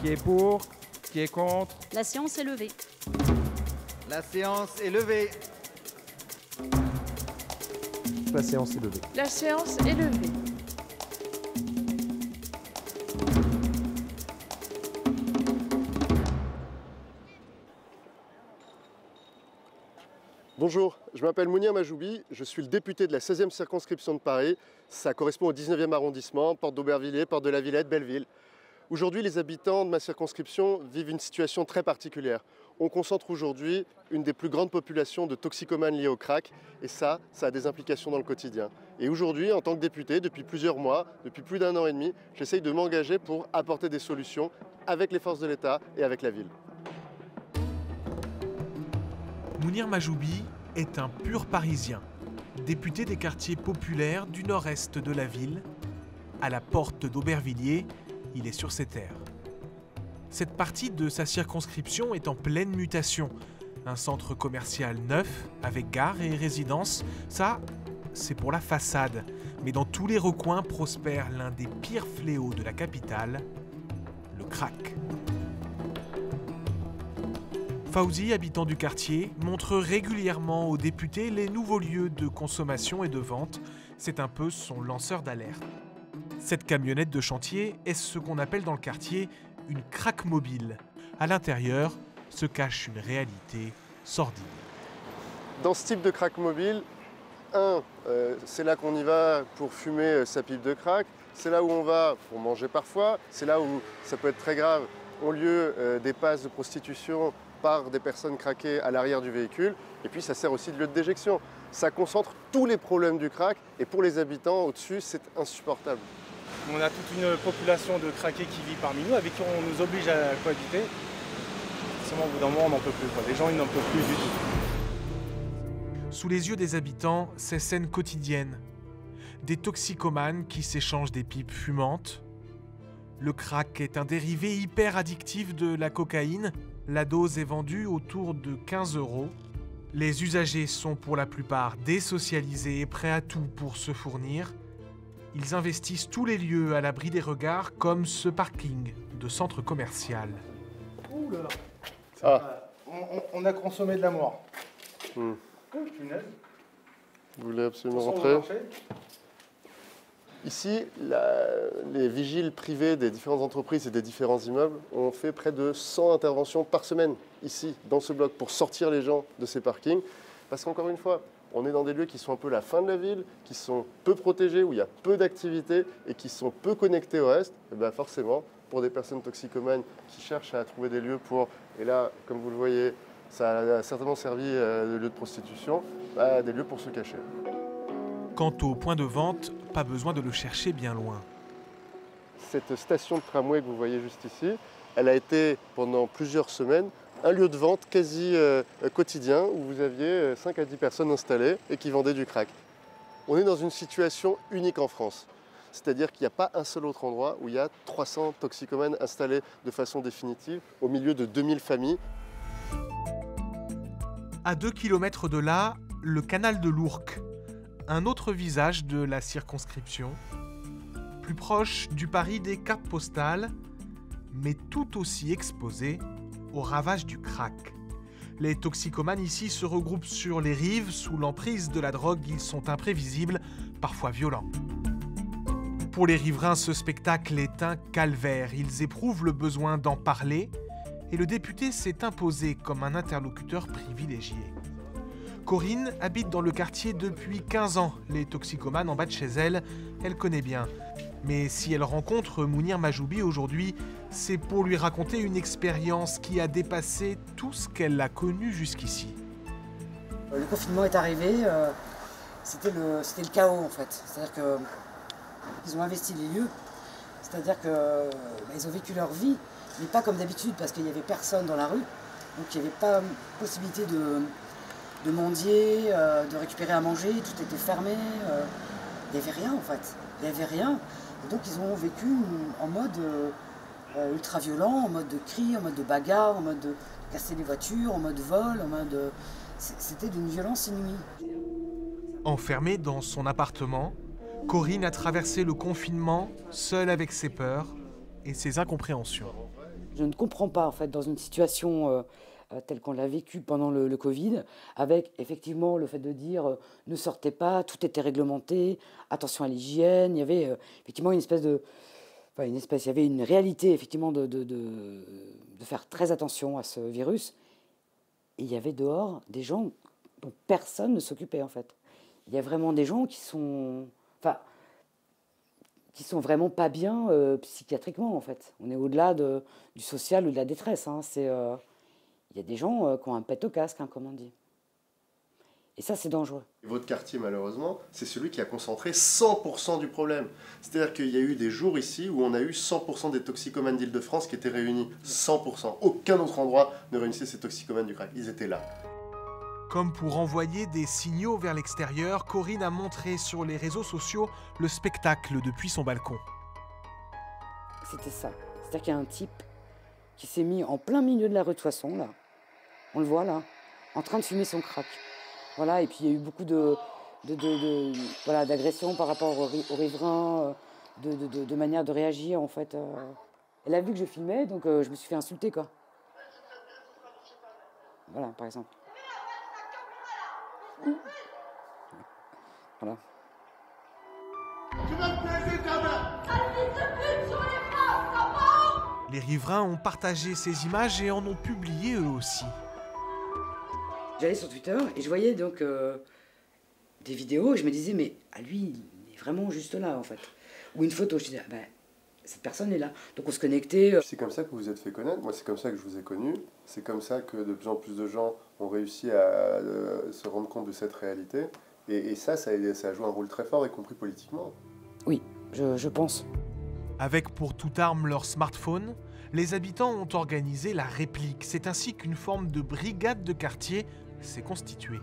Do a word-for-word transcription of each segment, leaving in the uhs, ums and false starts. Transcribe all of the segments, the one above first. Qui est pour? Qui est contre? La séance est levée. La séance est levée. La séance est levée. La séance est levée. Bonjour, je m'appelle Mounir Mahjoubi, je suis le député de la seizième circonscription de Paris. Ça correspond au dix-neuvième arrondissement, porte d'Aubervilliers, porte de la Villette, Belleville. Aujourd'hui, les habitants de ma circonscription vivent une situation très particulière. On concentre aujourd'hui une des plus grandes populations de toxicomanes liés au crack, et ça, ça a des implications dans le quotidien. Et aujourd'hui, en tant que député, depuis plusieurs mois, depuis plus d'un an et demi, j'essaye de m'engager pour apporter des solutions avec les forces de l'État et avec la ville. Mounir Mahjoubi est un pur Parisien, député des quartiers populaires du nord-est de la ville. À la porte d'Aubervilliers, il est sur ses terres. Cette partie de sa circonscription est en pleine mutation. Un centre commercial neuf, avec gare et résidence, ça, c'est pour la façade. Mais dans tous les recoins prospère l'un des pires fléaux de la capitale, le crack. Fawzi, habitant du quartier, montre régulièrement aux députés les nouveaux lieux de consommation et de vente. C'est un peu son lanceur d'alerte. Cette camionnette de chantier est ce qu'on appelle dans le quartier une crack mobile. À l'intérieur se cache une réalité sordide. Dans ce type de crack mobile, un, euh, c'est là qu'on y va pour fumer euh, sa pipe de crack, c'est là où on va pour manger parfois, c'est là où ça peut être très grave, ont lieu euh, des passes de prostitution par des personnes craquées à l'arrière du véhicule, et puis ça sert aussi de lieu de déjection. Ça concentre tous les problèmes du crack, et pour les habitants au-dessus, c'est insupportable. On a toute une population de craqués qui vit parmi nous, avec qui on nous oblige à cohabiter. Forcément, au bout d'un moment, on n'en peut plus. Quoi. Les gens, ils n'en peuvent plus du tout. Sous les yeux des habitants, ces scènes quotidiennes. Des toxicomanes qui s'échangent des pipes fumantes. Le crack est un dérivé hyper addictif de la cocaïne. La dose est vendue autour de quinze euros. Les usagers sont pour la plupart désocialisés et prêts à tout pour se fournir. Ils investissent tous les lieux à l'abri des regards, comme ce parking de centre commercial. Ouh là là. Ah. On, on a consommé de la mort. Hmm. Vous voulez absolument rentrer? Ici, la, les vigiles privés des différentes entreprises et des différents immeubles ont fait près de cent interventions par semaine, ici, dans ce bloc, pour sortir les gens de ces parkings. Parce qu'encore une fois, on est dans des lieux qui sont un peu la fin de la ville, qui sont peu protégés, où il y a peu d'activités et qui sont peu connectés au reste. Et bien forcément, pour des personnes toxicomanes qui cherchent à trouver des lieux pour... Et là, comme vous le voyez, ça a certainement servi de lieu de prostitution, bah, des lieux pour se cacher. Quant au point de vente, pas besoin de le chercher bien loin. Cette station de tramway que vous voyez juste ici, elle a été pendant plusieurs semaines un lieu de vente quasi euh, quotidien où vous aviez euh, cinq à dix personnes installées et qui vendaient du crack. On est dans une situation unique en France. C'est-à-dire qu'il n'y a pas un seul autre endroit où il y a trois cents toxicomanes installés de façon définitive au milieu de deux mille familles. À deux kilomètres de là, le canal de l'Ourcq. Un autre visage de la circonscription. Plus proche du Paris des cartes postales, mais tout aussi exposé au ravage du crack. Les toxicomanes ici se regroupent sur les rives, sous l'emprise de la drogue, ils sont imprévisibles, parfois violents. Pour les riverains, ce spectacle est un calvaire. Ils éprouvent le besoin d'en parler et le député s'est imposé comme un interlocuteur privilégié. Corinne habite dans le quartier depuis quinze ans. Les toxicomanes en bas de chez elle, elle connaît bien. Mais si elle rencontre Mounir Mahjoubi aujourd'hui, c'est pour lui raconter une expérience qui a dépassé tout ce qu'elle a connu jusqu'ici. Le confinement est arrivé, euh, c'était le, c'était le chaos en fait. C'est-à-dire qu'ils ont investi les lieux, c'est-à-dire qu'ils bah, ont vécu leur vie, mais pas comme d'habitude parce qu'il n'y avait personne dans la rue, donc il n'y avait pas possibilité de, de mendier, euh, de récupérer à manger, tout était fermé, euh, il n'y avait rien en fait. Il n'y avait rien. Et donc ils ont vécu en mode euh, ultra violent, en mode de cri, en mode de bagarre, en mode de casser les voitures, en mode vol, en mode... De... C'était d'une violence inouïe. Enfermée dans son appartement, Corinne a traversé le confinement, seule avec ses peurs et ses incompréhensions. Je ne comprends pas, en fait, dans une situation euh, euh, telle qu'on l'a vécue pendant le, le Covid, avec effectivement le fait de dire euh, ne sortez pas, tout était réglementé, attention à l'hygiène. Il y avait euh, effectivement une espèce de... Enfin, une espèce, il y avait une réalité, effectivement, de, de, de, de faire très attention à ce virus. Et il y avait dehors des gens dont personne ne s'occupait, en fait. Il y a vraiment des gens qui sont... Enfin, qui sont vraiment pas bien euh, psychiatriquement, en fait. On est au-delà de, du social ou de la détresse. Hein. C'est, euh, il y a des gens euh, qui ont un pet au casque, hein, comme on dit. Et ça, c'est dangereux. Votre quartier, malheureusement, c'est celui qui a concentré cent pour cent du problème. C'est-à-dire qu'il y a eu des jours ici où on a eu cent pour cent des toxicomanes d'Île-de-France qui étaient réunis. cent pour cent. Aucun autre endroit ne réunissait ces toxicomanes du crack. Ils étaient là. Comme pour envoyer des signaux vers l'extérieur, Corinne a montré sur les réseaux sociaux le spectacle depuis son balcon. C'était ça. C'est-à-dire qu'il y a un type qui s'est mis en plein milieu de la rue de Soissons, là. On le voit, là, en train de fumer son crack. Voilà, et puis il y a eu beaucoup de, de, de, de, voilà, d'agressions par rapport aux, aux riverains, de, de, de, de manière de réagir, en fait. Elle a vu que je filmais, donc euh, je me suis fait insulter, quoi. Voilà, par exemple. Voilà. Les riverains ont partagé ces images et en ont publié eux aussi. J'allais sur Twitter et je voyais donc euh, des vidéos et je me disais mais à lui il est vraiment juste là en fait. Ou une photo, je disais ah, ben, cette personne est là. Donc on se connectait. C'est comme ça que vous vous êtes fait connaître, moi c'est comme ça que je vous ai connu, c'est comme ça que de plus en plus de gens ont réussi à euh, se rendre compte de cette réalité. Et, et ça, ça a, ça a joué un rôle très fort, y compris politiquement. Oui, je, je pense. Avec pour toute arme leur smartphone, les habitants ont organisé la réplique. C'est ainsi qu'une forme de brigade de quartier s'est constituée.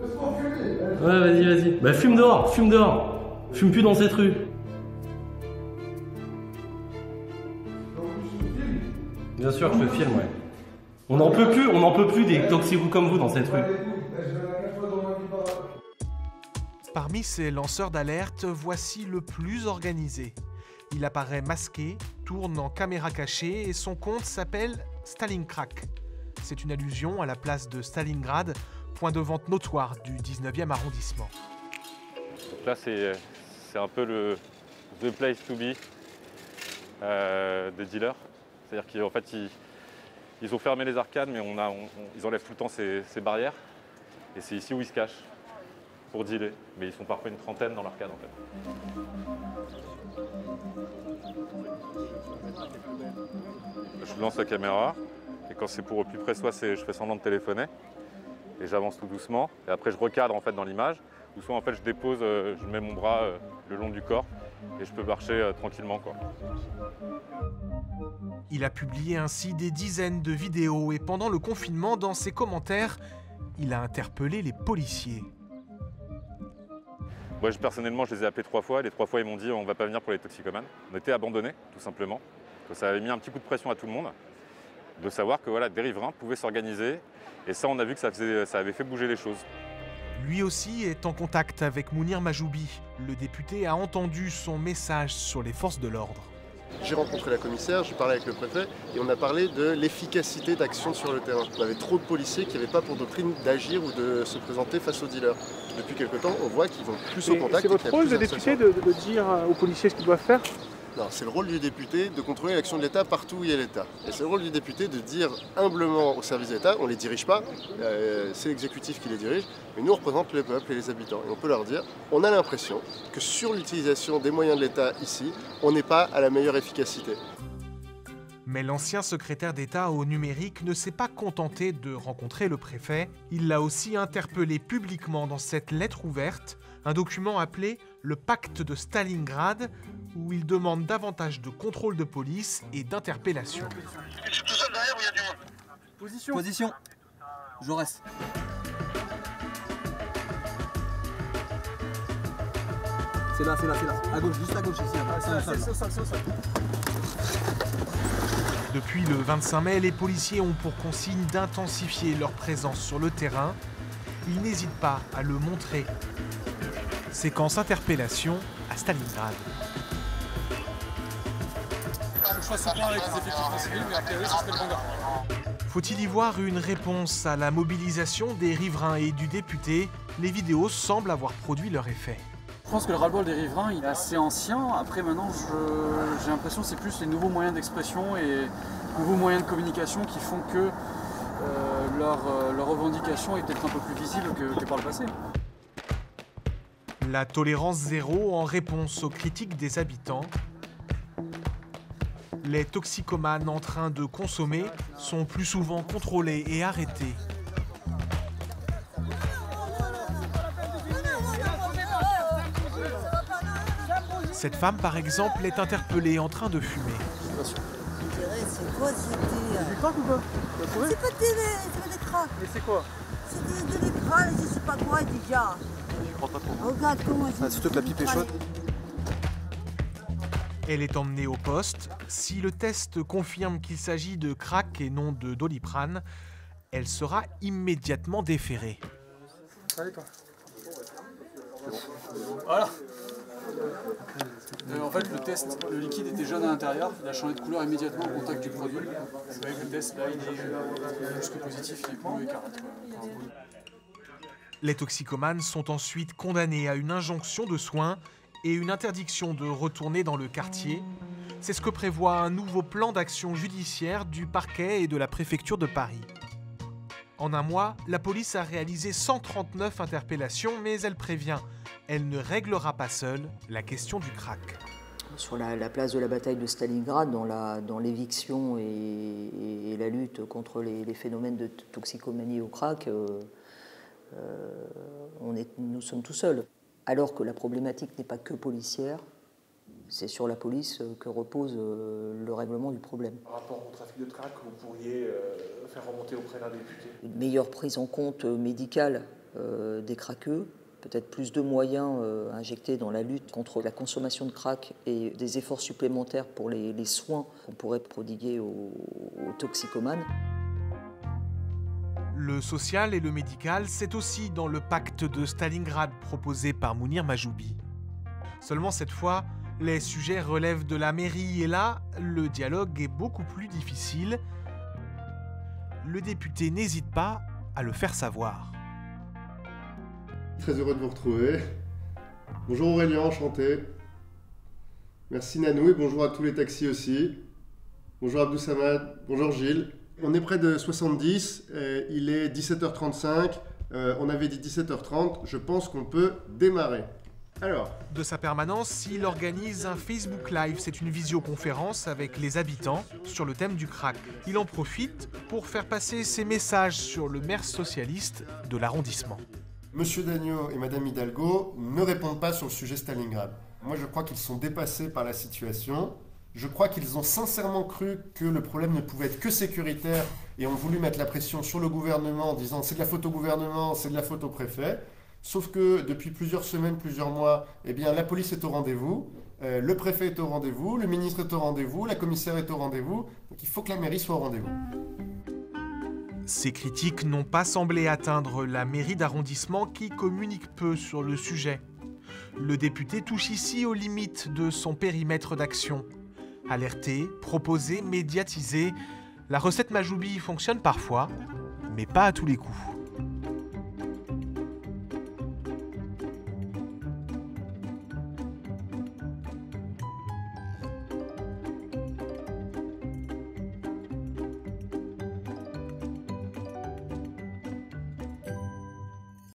Ouais, vas-y, vas-y. Bah, fume dehors, fume dehors. Fume plus dans cette rue. Bien sûr, je filme, ouais. On n'en peut plus, on n'en peut plus des toxicos comme vous dans cette rue. Parmi ces lanceurs d'alerte, voici le plus organisé. Il apparaît masqué, tourne en caméra cachée et son compte s'appelle Stalincrack. C'est une allusion à la place de Stalingrad, point de vente notoire du dix-neuvième arrondissement. Donc là, c'est un peu le the place to be euh, des dealers. C'est-à-dire qu'en fait, ils, ils ont fermé les arcades, mais on a, on, on, ils enlèvent tout le temps ces, ces barrières. Et c'est ici où ils se cachent pour dealer. Mais ils sont parfois une trentaine dans l'arcade, en fait. Je lance la caméra. Et quand c'est pour au plus près soit je fais semblant de téléphoner. Et j'avance tout doucement. Et après, je recadre en fait, dans l'image. Ou soit en fait, je dépose, je mets mon bras le long du corps. Et je peux marcher tranquillement, quoi. Il a publié ainsi des dizaines de vidéos et pendant le confinement, dans ses commentaires, il a interpellé les policiers. Moi, je, personnellement, je les ai appelés trois fois. Et les trois fois, ils m'ont dit on ne va pas venir pour les toxicomanes. On était abandonnés, tout simplement. Donc, ça avait mis un petit coup de pression à tout le monde de savoir que voilà, des riverains pouvaient s'organiser. Et ça, on a vu que ça, faisait, ça avait fait bouger les choses. Lui aussi est en contact avec Mounir Mahjoubi. Le député a entendu son message sur les forces de l'ordre. J'ai rencontré la commissaire, j'ai parlé avec le préfet et on a parlé de l'efficacité d'action sur le terrain. On avait trop de policiers qui n'avaient pas pour doctrine d'agir ou de se présenter face aux dealers. Depuis quelque temps, on voit qu'ils vont plus au contact. C'est votre rôle de député de, de dire aux policiers ce qu'ils doivent faire? Non, c'est le rôle du député de contrôler l'action de l'État partout où il y a l'État. Et c'est le rôle du député de dire humblement aux services d'État, on ne les dirige pas, euh, c'est l'exécutif qui les dirige, mais nous on représente le peuple et les habitants. Et on peut leur dire, on a l'impression que sur l'utilisation des moyens de l'État ici, on n'est pas à la meilleure efficacité. Mais l'ancien secrétaire d'État au numérique ne s'est pas contenté de rencontrer le préfet. Il l'a aussi interpellé publiquement dans cette lettre ouverte, un document appelé le pacte de Stalingrad, où il demande davantage de contrôle de police et d'interpellation. Je suis tout seul derrière où il y a du monde. Position. Position. Je reste. C'est là, c'est là, c'est là. À gauche, juste à gauche ici. Ah, c'est ça, ça, ça, ça. Depuis le vingt-cinq mai, les policiers ont pour consigne d'intensifier leur présence sur le terrain. Ils n'hésitent pas à le montrer. Séquence interpellation à Stalingrad. je fasse le point avec les effectifs des civils, mais après, ça serait le bon gars. Faut-il y voir une réponse à la mobilisation des riverains et du député? Les vidéos semblent avoir produit leur effet. Je pense que le ras-le-bol des riverains il est assez ancien. Après maintenant, j'ai l'impression que c'est plus les nouveaux moyens d'expression et les nouveaux moyens de communication qui font que euh, leur, leur revendication est peut-être un peu plus visible que, que par le passé. La tolérance zéro en réponse aux critiques des habitants. Les toxicomanes en train de consommer sont plus souvent contrôlés et arrêtés. Cette femme, par exemple, est interpellée en train de fumer. C'est quoi cette craques ou pas? C'est pas des craques. Mais c'est quoi? C'est des craques, je sais pas quoi, des gars. Je crois pas trop. Regarde comment c'est. Surtout que la pipe est chaude. Elle est emmenée au poste. Si le test confirme qu'il s'agit de crack et non de doliprane, elle sera immédiatement déférée. Allez, quoi. Voilà. Euh, en fait, le test, le liquide était jaune à l'intérieur, il a changé de couleur immédiatement au contact du produit. C'est vrai que le test, là, il est plus que positif, il est bleu et carotte. Les toxicomanes sont ensuite condamnés à une injonction de soins et une interdiction de retourner dans le quartier. C'est ce que prévoit un nouveau plan d'action judiciaire du parquet et de la préfecture de Paris. En un mois, la police a réalisé cent trente-neuf interpellations, mais elle prévient, elle ne réglera pas seule la question du crack. Sur la, la place de la bataille de Stalingrad, dans l'éviction et, et, et la lutte contre les, les phénomènes de toxicomanie au crack, euh, euh, on est, nous sommes tout seuls. Alors que la problématique n'est pas que policière, c'est sur la police que repose le règlement du problème. Par rapport au trafic de crack, vous pourriez faire remonter auprès d'un député? Une meilleure prise en compte médicale des craqueux, peut-être plus de moyens injectés dans la lutte contre la consommation de crack et des efforts supplémentaires pour les, les soins qu'on pourrait prodiguer aux, aux toxicomanes. Le social et le médical, c'est aussi dans le pacte de Stalingrad proposé par Mounir Mahjoubi. Seulement cette fois, les sujets relèvent de la mairie et là, le dialogue est beaucoup plus difficile. Le député n'hésite pas à le faire savoir. Très heureux de vous retrouver. Bonjour Aurélien, enchanté. Merci Nanou et bonjour à tous les taxis aussi. Bonjour Abdou Samad, bonjour Gilles. On est près de soixante-dix, il est dix-sept heures trente-cinq, euh, on avait dit dix-sept heures trente, je pense qu'on peut démarrer. Alors. De sa permanence, il organise un Facebook Live, c'est une visioconférence avec les habitants sur le thème du crack. Il en profite pour faire passer ses messages sur le maire socialiste de l'arrondissement. Monsieur Dagnaud et Madame Hidalgo ne répondent pas sur le sujet Stalingrad. Moi je crois qu'ils sont dépassés par la situation. Je crois qu'ils ont sincèrement cru que le problème ne pouvait être que sécuritaire et ont voulu mettre la pression sur le gouvernement en disant c'est de la faute au gouvernement, c'est de la faute au préfet. Sauf que depuis plusieurs semaines, plusieurs mois, eh bien, la police est au rendez-vous, euh, le préfet est au rendez-vous, le ministre est au rendez-vous, la commissaire est au rendez-vous. Donc il faut que la mairie soit au rendez-vous. Ces critiques n'ont pas semblé atteindre la mairie d'arrondissement qui communique peu sur le sujet. Le député touche ici aux limites de son périmètre d'action. Alerter, proposer, médiatiser, la recette Mahjoubi fonctionne parfois, mais pas à tous les coups.